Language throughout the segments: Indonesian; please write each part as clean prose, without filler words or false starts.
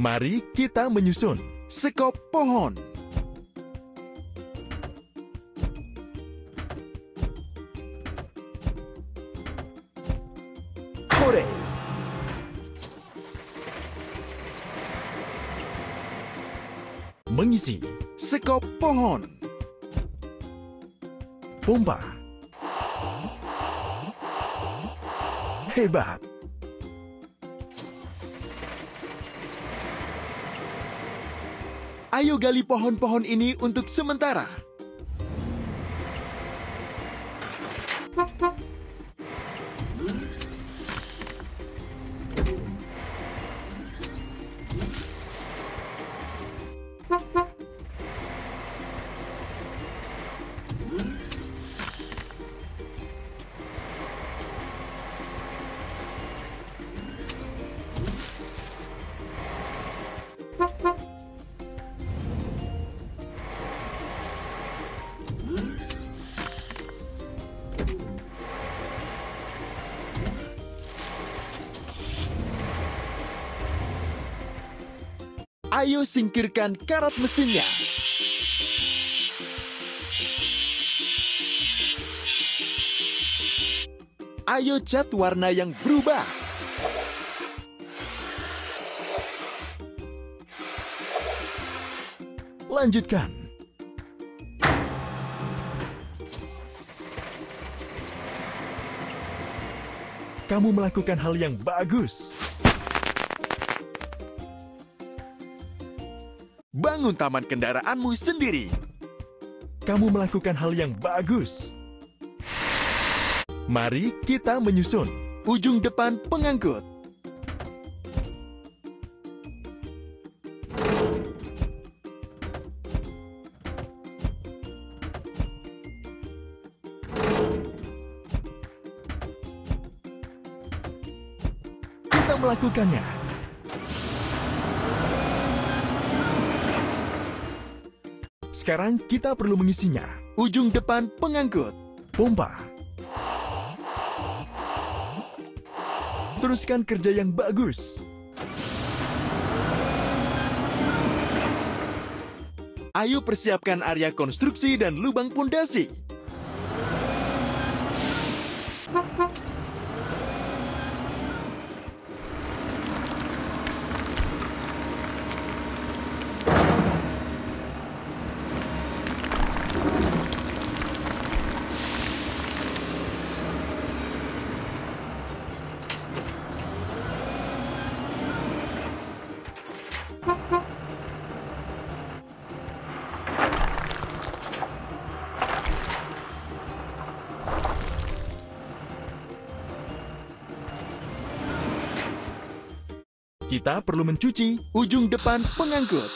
Mari kita menyusun sekop pohon. Hore! Mengisi sekop pohon. Pompa. Hebat! Ayo gali pohon-pohon ini untuk sementara. Ayo singkirkan karat mesinnya. Ayo cat warna yang berubah. Lanjutkan. Kamu melakukan hal yang bagus. Bangun taman kendaraanmu sendiri. Kamu melakukan hal yang bagus. Mari kita menyusun ujung depan pengangkut. Kita melakukannya. Sekarang kita perlu mengisinya. Ujung depan pengangkut. Pompa. Teruskan kerja yang bagus. Ayo persiapkan area konstruksi dan lubang pondasi. Kita perlu mencuci ujung depan pengangkut.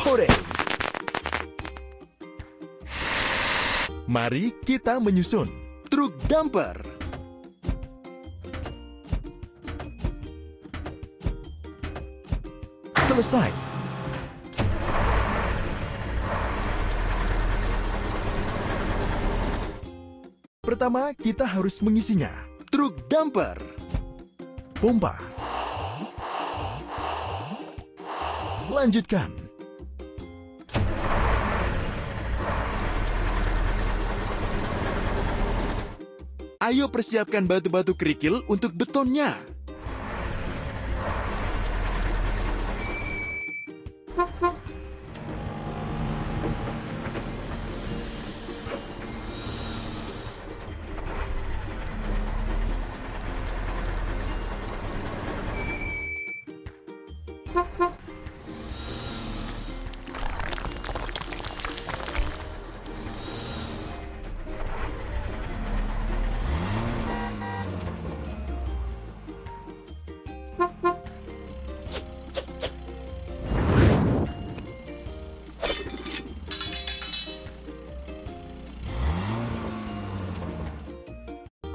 Hore! Mari kita menyusun truk damper. Selesai. Pertama, kita harus mengisinya. Truk damper. Pompa. Lanjutkan. Ayo persiapkan batu-batu kerikil untuk betonnya.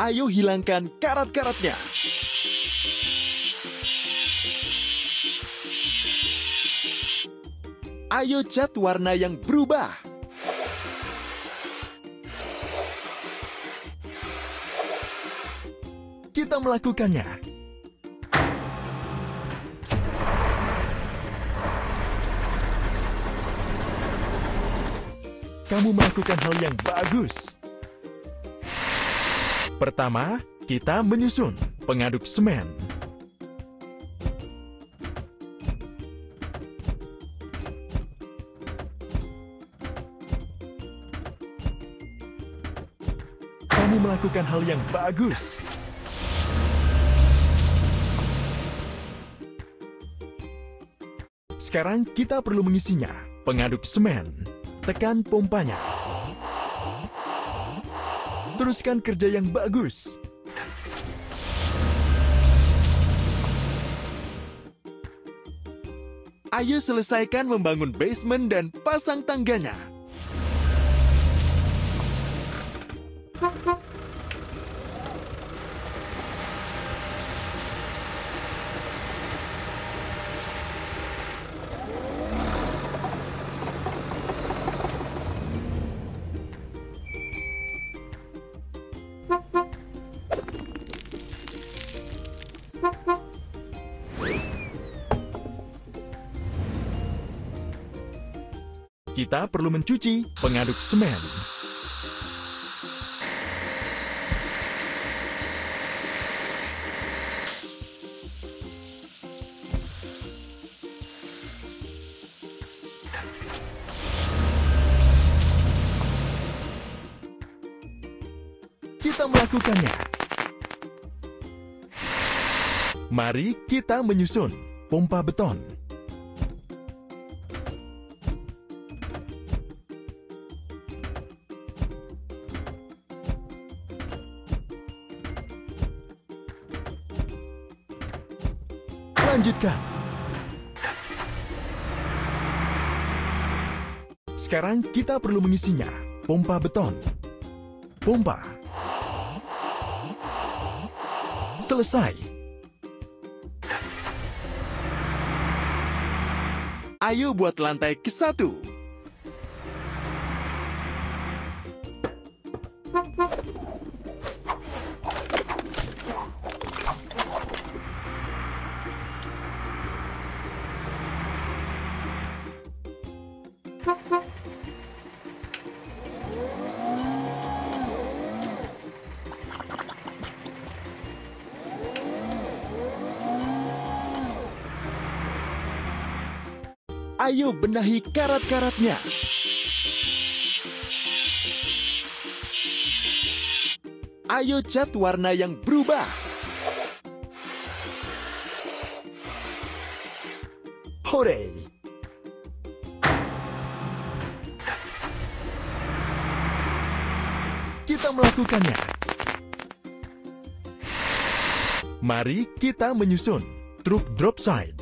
Ayo hilangkan karat-karatnya. Ayo cat warna yang berubah. Kita melakukannya. Kamu melakukan hal yang bagus. Pertama, kita menyusun pengaduk semen. Kamu melakukan hal yang bagus. Sekarang kita perlu mengisinya. Pengaduk semen. Tekan pompanya. Teruskan kerja yang bagus. Ayo selesaikan membangun basement dan pasang tangganya. Kita perlu mencuci pengaduk semen. Kita melakukannya. Mari kita menyusun pompa beton. Lanjutkan. Sekarang kita perlu mengisinya. Pompa beton. Pompa. Selesai. Ayo buat lantai ke-1. Ayo benahi karat-karatnya. Ayo cat warna yang berubah. Hore! Kita melakukannya. Mari kita menyusun truk drop side.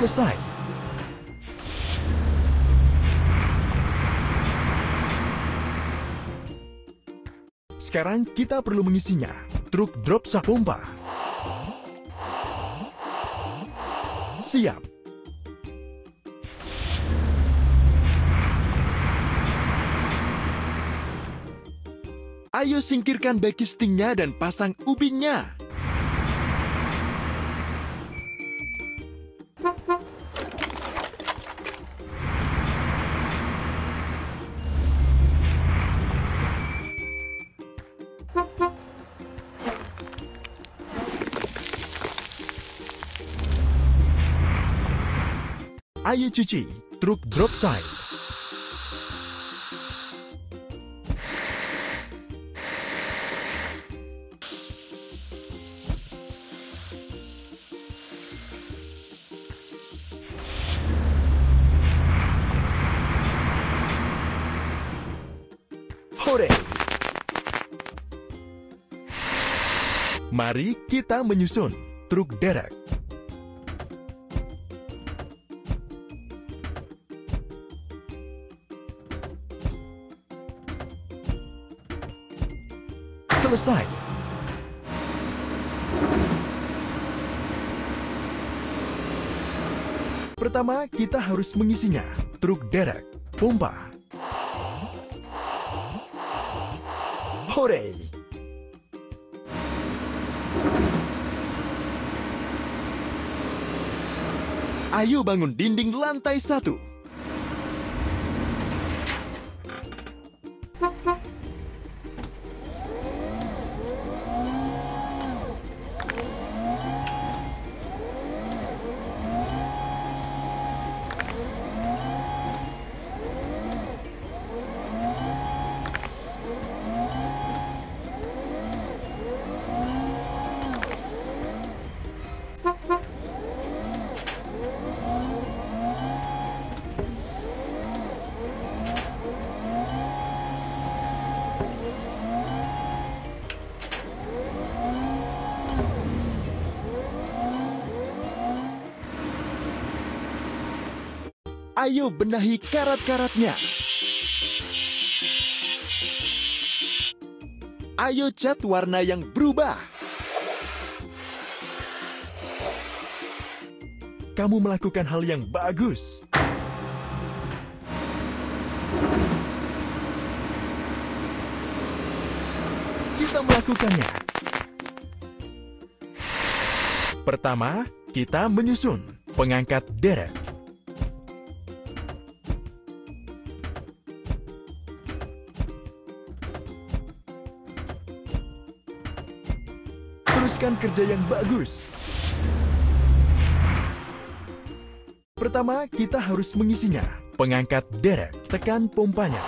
Selesai. Sekarang kita perlu mengisinya. Truk drop side pompa. Siap. Ayo singkirkan backistingnya dan pasang ubinnya. Ayo cuci truk drop side. Hore! Mari kita menyusun truk derek. Selesai. Pertama, kita harus mengisinya. Truk derek, pompa. Hore! Ayo bangun dinding lantai 1. Ayo benahi karat-karatnya. Ayo cat warna yang berubah. Kamu melakukan hal yang bagus. Kita melakukannya. Pertama, kita menyusun pengangkat deret. Teruskan kerja yang bagus. Pertama, kita harus mengisinya. Pengangkat derek, tekan pompanya.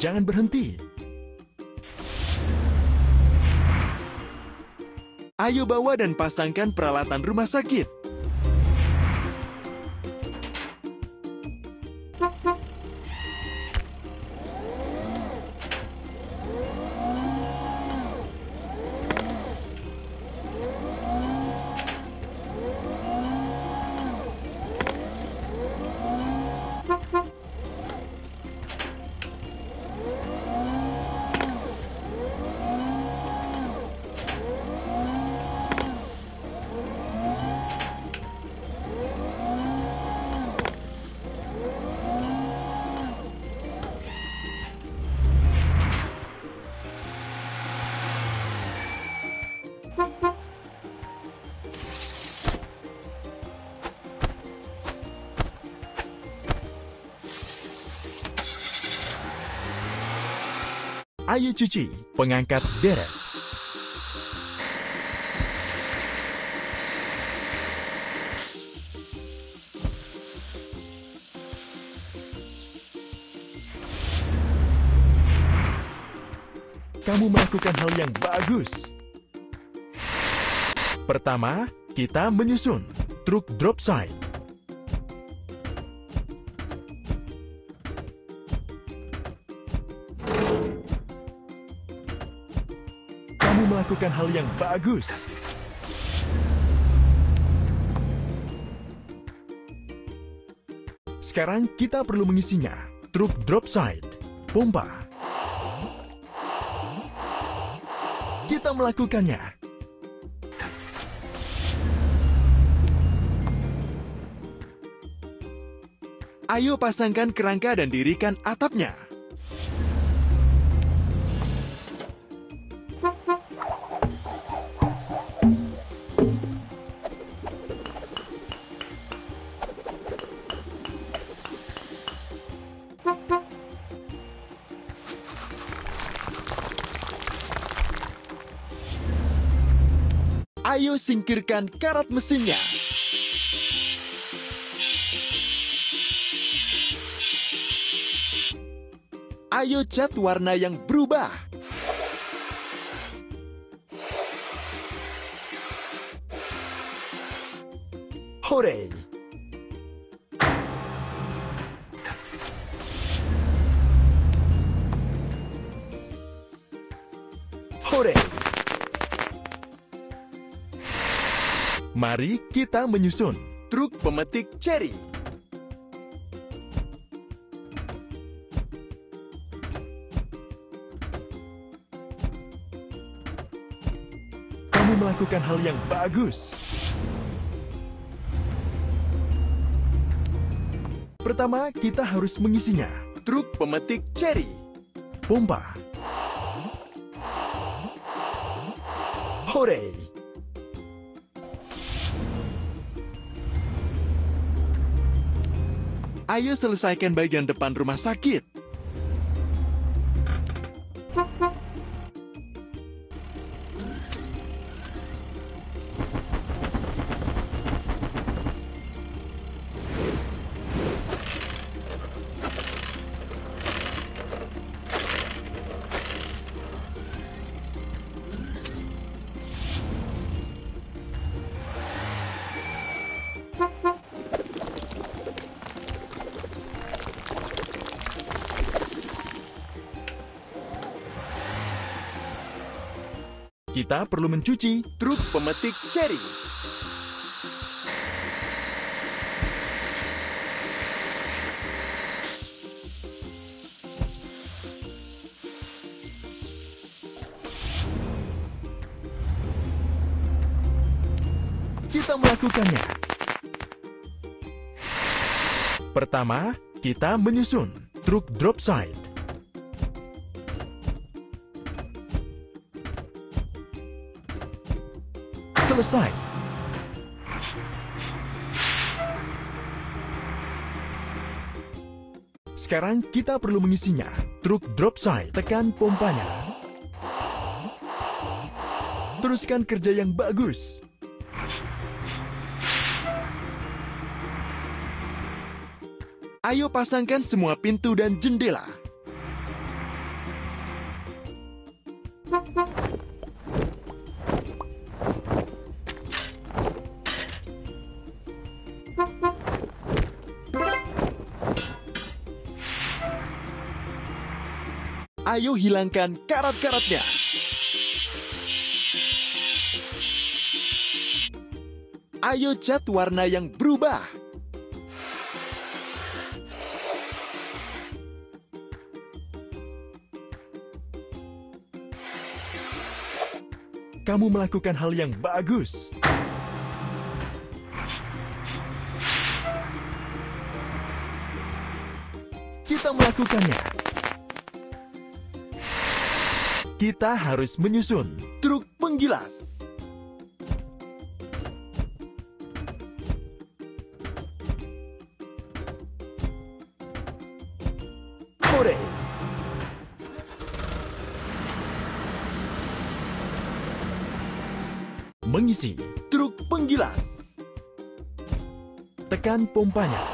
Jangan berhenti. Ayo bawa dan pasangkan peralatan rumah sakit. Ayo cuci pengangkat deret. Kamu melakukan hal yang bagus. Pertama, kita menyusun truk drop side. Melakukan hal yang bagus. Sekarang kita perlu mengisinya. Truk drop side, pompa. Kita melakukannya. Ayo pasangkan kerangka dan dirikan atapnya. Ayo singkirkan karat mesinnya. Ayo cat warna yang berubah. Hore! Hore! Mari kita menyusun truk pemetik ceri. Kamu melakukan hal yang bagus. Pertama, kita harus mengisinya. Truk pemetik ceri. Pompa. Hore! Ayo selesaikan bagian depan rumah sakit. Kita perlu mencuci truk pemetik ceri. Kita melakukannya. Pertama, kita menyusun truk drop side. Selesai. Sekarang kita perlu mengisinya. Truk drop side, tekan pompanya. Teruskan kerja yang bagus. Ayo pasangkan semua pintu dan jendela. Ayo hilangkan karat-karatnya. Ayo cat warna yang berubah. Kamu melakukan hal yang bagus. Kita melakukannya. Kita harus menyusun truk penggilas. Hore! Mengisi truk penggilas. Tekan pompanya.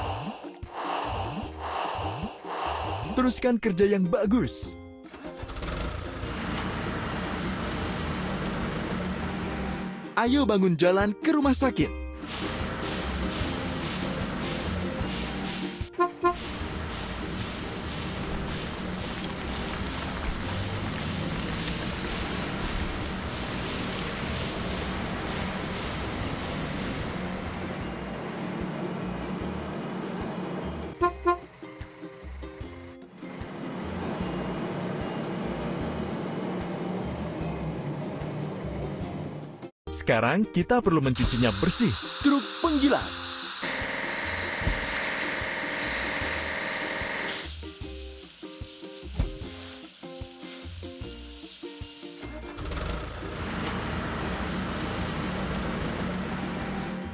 Teruskan kerja yang bagus. Ayo bangun jalan ke rumah sakit. Sekarang kita perlu mencucinya bersih. Truk penggilas.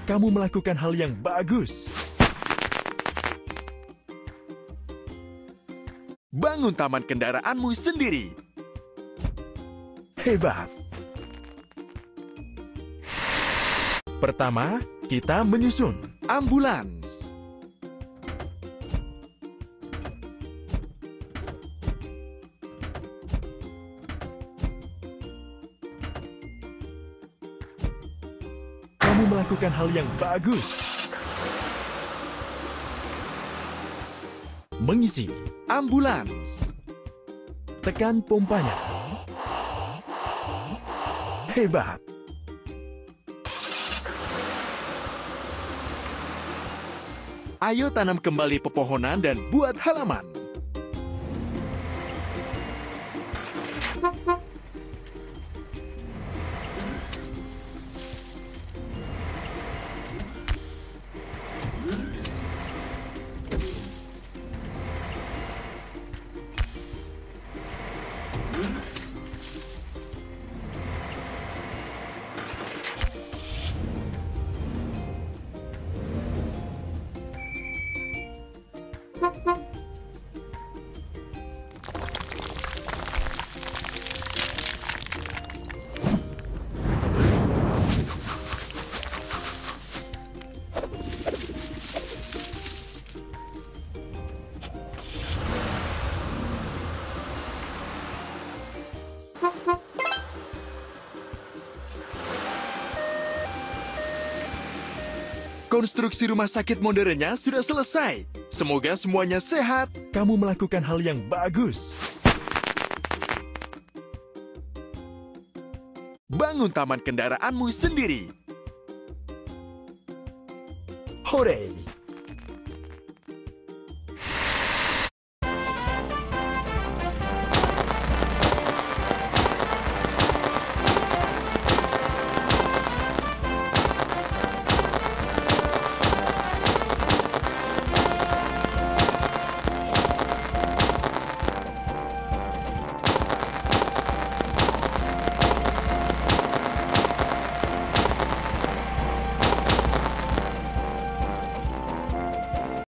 Kamu melakukan hal yang bagus. Bangun taman kendaraanmu sendiri. Hebat. Pertama, kita menyusun ambulans. Kamu melakukan hal yang bagus. Mengisi ambulans. Tekan pompanya. Hebat. Ayo tanam kembali pepohonan dan buat halaman. rekonstruksi rumah sakit modernnya sudah selesai. Semoga semuanya sehat. Kamu melakukan hal yang bagus. Bangun taman kendaraanmu sendiri. Hore!